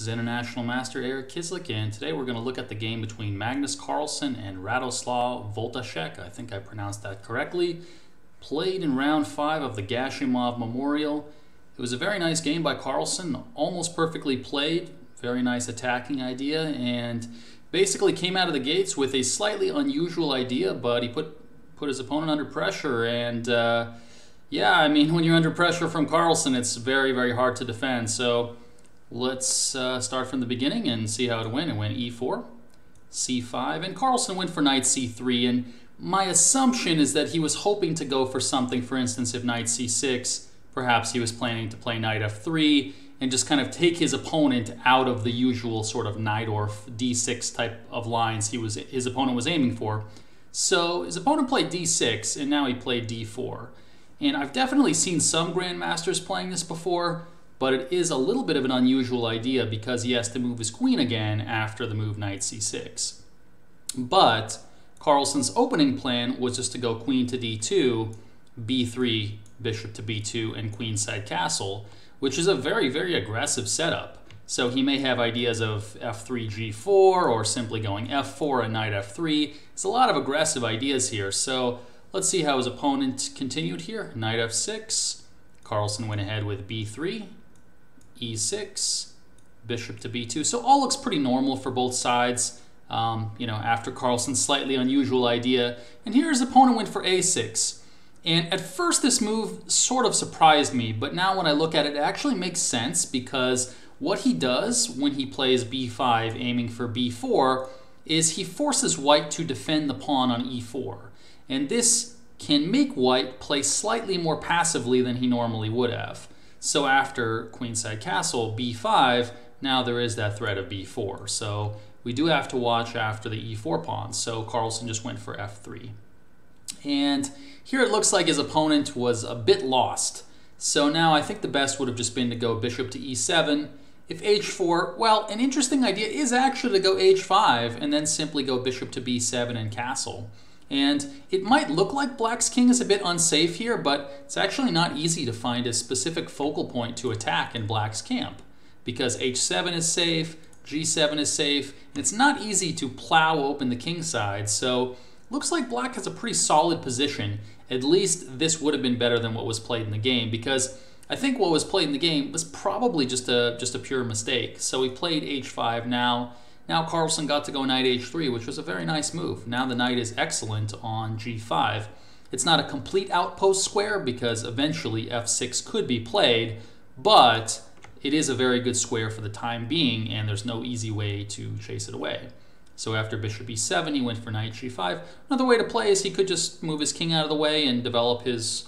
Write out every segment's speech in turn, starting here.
This is International Master Erik Kislik, and today we're going to look at the game between Magnus Carlsen and Radoslav Wojtaszek. I think I pronounced that correctly. Played in round 5 of the Gashimov Memorial. It was a very nice game by Carlsen, almost perfectly played, very nice attacking idea, and basically came out of the gates with a slightly unusual idea, but he put his opponent under pressure, and yeah, I mean, when you're under pressure from Carlsen, it's very, very hard to defend. So let's start from the beginning and see how it went. It went e4, c5, and Carlsen went for knight c3. And my assumption is that he was hoping to go for something. For instance, if knight c6, perhaps he was planning to play knight f3 and just kind of take his opponent out of the usual sort of Najdorf d6 type of lines his opponent was aiming for. So his opponent played d6, and now he played d4. And I've definitely seen some grandmasters playing this before, but it is a little bit of an unusual idea because he has to move his queen again after the move knight c6. But Carlsen's opening plan was just to go queen to d2, b3, bishop to b2, and queenside castle, which is a very, very aggressive setup. So he may have ideas of f3, g4, or simply going f4 and knight f3. There's a lot of aggressive ideas here. So let's see how his opponent continued here. Knight f6, Carlsen went ahead with b3, e6, bishop to b2. So all looks pretty normal for both sides, you know, after Carlsen's slightly unusual idea. And here his opponent went for a6. And at first this move sort of surprised me, but now when I look at it, it actually makes sense, because what he does when he plays b5 aiming for b4 is he forces white to defend the pawn on e4. And this can make white play slightly more passively than he normally would have. So after queenside castle, b5, now there is that threat of b4. So we do have to watch after the e4 pawn. So Carlsen just went for f3. And here it looks like his opponent was a bit lost. So now I think the best would have just been to go bishop to e7. If h4, well, an interesting idea is actually to go h5 and then simply go bishop to b7 and castle. And it might look like black's king is a bit unsafe here, but it's actually not easy to find a specific focal point to attack in black's camp, because h7 is safe, g7 is safe, and it's not easy to plow open the king side. So looks like black has a pretty solid position. At least this would have been better than what was played in the game, because I think what was played in the game was probably just a pure mistake. So we played h5 now. Now Carlsen got to go knight h3, which was a very nice move. Now the knight is excellent on g5. It's not a complete outpost square, because eventually f6 could be played, but it is a very good square for the time being, and there's no easy way to chase it away. So after bishop e7, he went for knight g5. Another way to play is he could just move his king out of the way and develop his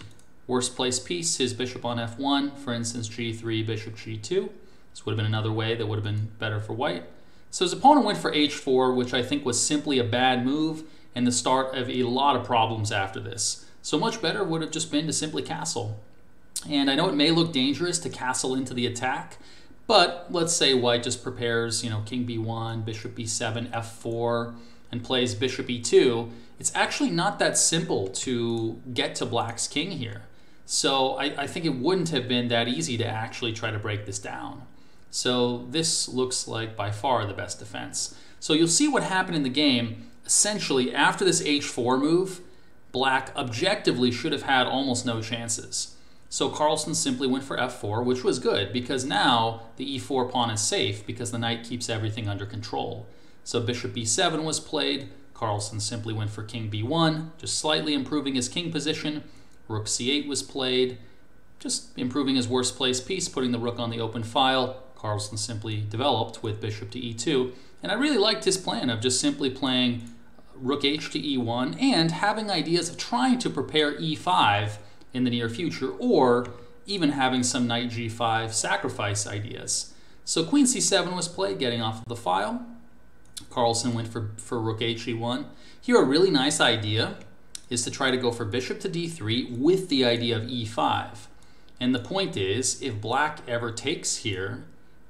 worst placed piece, his bishop on f1, for instance g3, bishop g2. This would have been another way that would have been better for white. So his opponent went for h4, which I think was simply a bad move and the start of a lot of problems after this. So much better would have just been to simply castle. And I know it may look dangerous to castle into the attack, but let's say white just prepares, you know, king b1, bishop b7, f4, and plays bishop e2. It's actually not that simple to get to black's king here. So I think it wouldn't have been that easy to actually try to break this down. So this looks like by far the best defense. So you'll see what happened in the game. Essentially, after this h4 move, black objectively should have had almost no chances. So Carlsen simply went for f4, which was good, because now the e4 pawn is safe, because the knight keeps everything under control. So bishop b7 was played. Carlsen simply went for king b1, just slightly improving his king position. Rook c8 was played, just improving his worst placed piece, putting the rook on the open file. Carlsen simply developed with bishop to e2. And I really liked his plan of just simply playing rook h to e1 and having ideas of trying to prepare e5 in the near future, or even having some knight g5 sacrifice ideas. So queen c7 was played, getting off of the file. Carlsen went for rook h e1. Here a really nice idea is to try to go for bishop to d3 with the idea of e5. And the point is, if black ever takes here,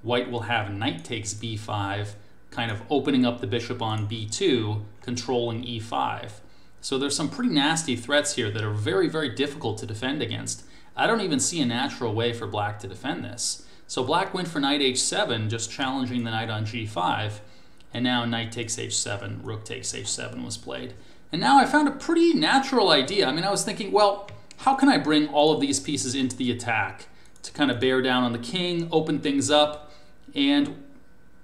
white will have knight takes b5, kind of opening up the bishop on b2, controlling e5. So there's some pretty nasty threats here that are very, very difficult to defend against. I don't even see a natural way for black to defend this. So black went for knight h7, just challenging the knight on g5, and now knight takes h7, rook takes h7 was played. And now I found a pretty natural idea. I mean, I was thinking, well, how can I bring all of these pieces into the attack to kind of bear down on the king, open things up? And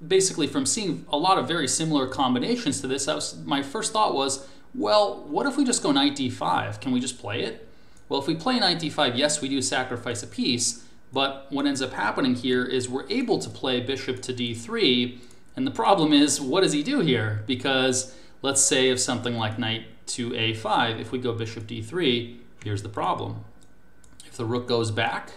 basically from seeing a lot of very similar combinations to this, my first thought was, well, what if we just go knight d5? Can we just play it? Well, if we play knight d5, yes, we do sacrifice a piece, but what ends up happening here is we're able to play bishop to d3, and the problem is, what does he do here? Because let's say if something like knight to a5, if we go bishop d3, here's the problem. If the rook goes back,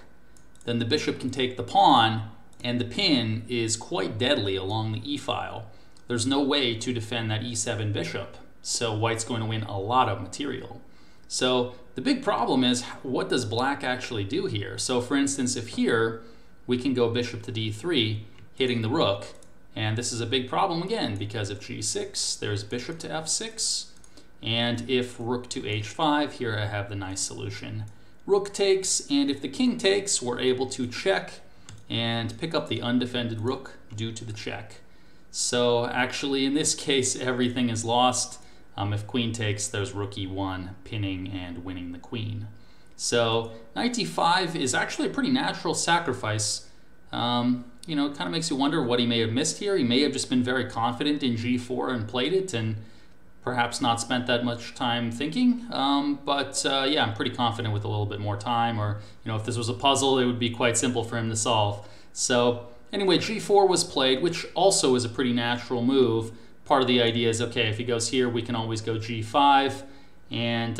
then the bishop can take the pawn, and the pin is quite deadly along the e-file. There's no way to defend that e7 bishop, so white's going to win a lot of material. So the big problem is, what does black actually do here? So for instance, if here, we can go bishop to d3, hitting the rook, and this is a big problem again, because of g6, there's bishop to f6, and if rook to h5, here I have the nice solution. Rook takes, and if the king takes, we're able to check and pick up the undefended rook due to the check. So actually in this case, everything is lost. If queen takes, there's rook e1, pinning and winning the queen. So knight d5 is actually a pretty natural sacrifice. You know, it kind of makes you wonder what he may have missed here. He may have just been very confident in g4 and played it, and perhaps not spent that much time thinking, yeah, I'm pretty confident with a little bit more time, or, you know, if this was a puzzle, it would be quite simple for him to solve. So anyway, g4 was played, which also is a pretty natural move. Part of the idea is, okay, if he goes here, we can always go g5, and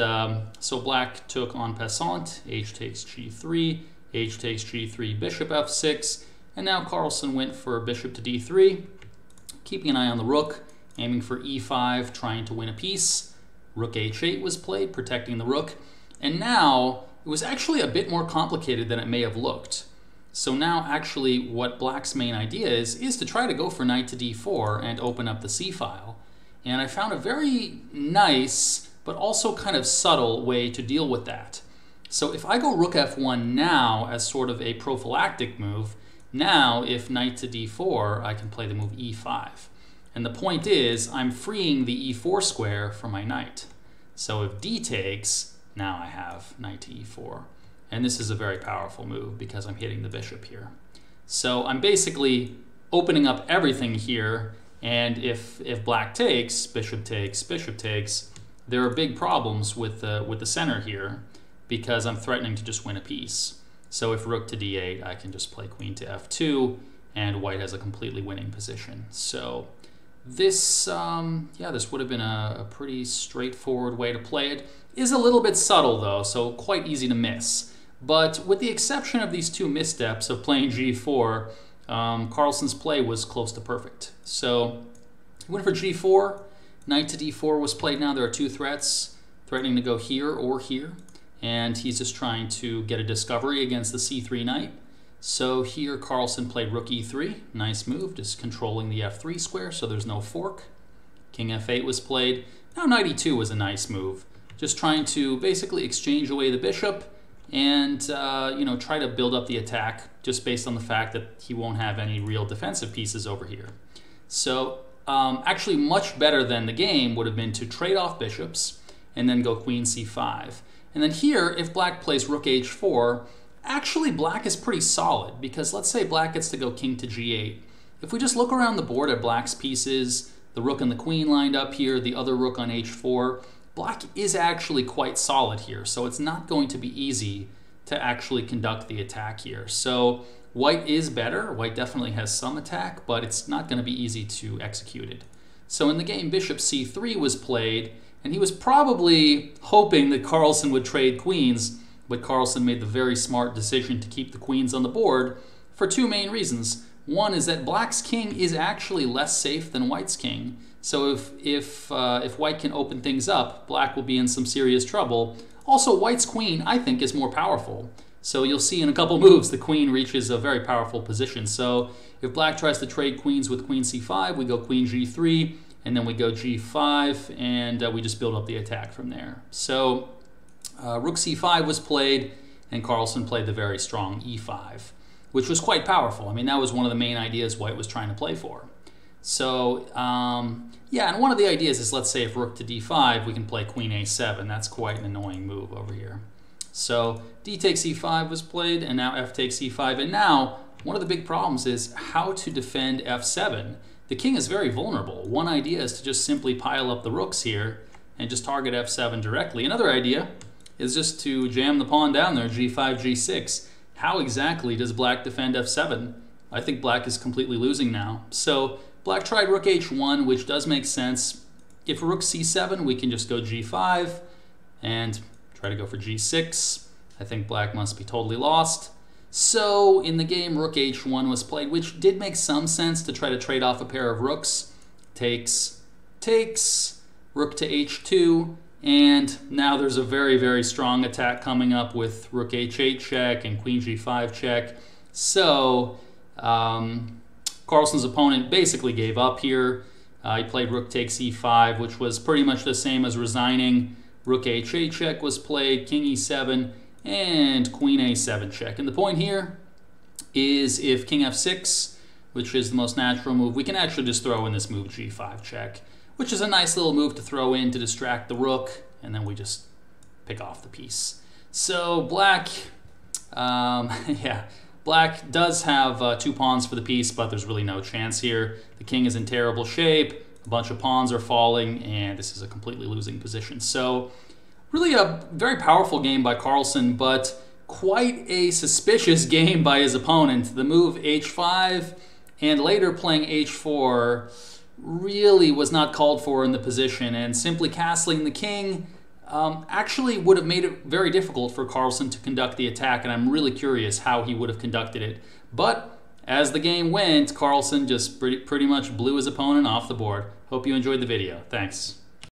so black took en passant, h takes g3, h takes g3, bishop f6, and now Carlsen went for bishop to d3, keeping an eye on the rook, aiming for e5, trying to win a piece. Rook h8 was played, protecting the rook. And now, it was actually a bit more complicated than it may have looked. So now, actually, what black's main idea is to try to go for knight to d4 and open up the c-file. And I found a very nice, but also kind of subtle way to deal with that. So if I go rook f1 now as sort of a prophylactic move, now if knight to d4, I can play the move e5. And the point is, I'm freeing the e4 square for my knight. So if d takes, now I have knight to e4. And this is a very powerful move because I'm hitting the bishop here. So I'm basically opening up everything here, and if black takes, bishop takes, bishop takes, there are big problems with the center here because I'm threatening to just win a piece. So if rook to d8, I can just play queen to f2, and white has a completely winning position. So this, yeah, this would have been a pretty straightforward way to play it. It is a little bit subtle though, so quite easy to miss. But with the exception of these two missteps of playing g4, Carlsen's play was close to perfect. So he went for g4, knight to d4 was played now. There are two threats, threatening to go here or here. And he's just trying to get a discovery against the c3 knight. So here Carlsen played rook e3, nice move, just controlling the f3 square so there's no fork. King f8 was played. Now knight e2 was a nice move, just trying to basically exchange away the bishop and you know, try to build up the attack just based on the fact that he won't have any real defensive pieces over here. So actually much better than the game would have been to trade off bishops and then go queen c5. And then here, if black plays rook h4, actually, black is pretty solid because let's say black gets to go king to g8. If we just look around the board at black's pieces, the rook and the queen lined up here, the other rook on h4, black is actually quite solid here. So it's not going to be easy to actually conduct the attack here. So white is better. White definitely has some attack, but it's not going to be easy to execute it. So in the game, bishop c3 was played, and he was probably hoping that Carlsen would trade queens, but Carlsen made the very smart decision to keep the queens on the board for two main reasons. One is that black's king is actually less safe than white's king. So if white can open things up, black will be in some serious trouble. Also, white's queen, I think, is more powerful. So you'll see in a couple moves, the queen reaches a very powerful position. So if black tries to trade queens with queen c5, we go queen g3, and then we go g5, and we just build up the attack from there. So rook c5 was played, and Carlsen played the very strong e5. which was quite powerful. I mean, that was one of the main ideas White was trying to play for. So, yeah, and one of the ideas is, let's say if rook to d5, we can play queen a7. That's quite an annoying move over here. So d takes e5 was played, and now f takes e5. And now one of the big problems is how to defend f7. The king is very vulnerable. One idea is to just simply pile up the rooks here and just target f7 directly. Another idea is just to jam the pawn down there, g5, g6. How exactly does black defend f7? I think black is completely losing now. So black tried rook h1, which does make sense. If rook c7, we can just go g5 and try to go for g6. I think black must be totally lost. So in the game, rook h1 was played, which did make some sense to try to trade off a pair of rooks. Takes, takes, rook to h2. And now there's a very, very strong attack coming up with rook h8 check and queen g5 check. So Carlsen's opponent basically gave up here. He played rook takes e5, which was pretty much the same as resigning. Rook h8 check was played, king e7, and queen a7 check. And the point here is if king f6, which is the most natural move, we can actually just throw in this move g5 check, which is a nice little move to throw in to distract the rook, and then we just pick off the piece. So black, yeah, black does have two pawns for the piece, but there's really no chance here. The king is in terrible shape, a bunch of pawns are falling, and this is a completely losing position. So really a very powerful game by Carlsen, but quite a suspicious game by his opponent. The move h5 and later playing h4 really was not called for in the position, and simply castling the king actually would have made it very difficult for Carlsen to conduct the attack, and I'm really curious how he would have conducted it. But as the game went, Carlsen just pretty much blew his opponent off the board. Hope you enjoyed the video. Thanks.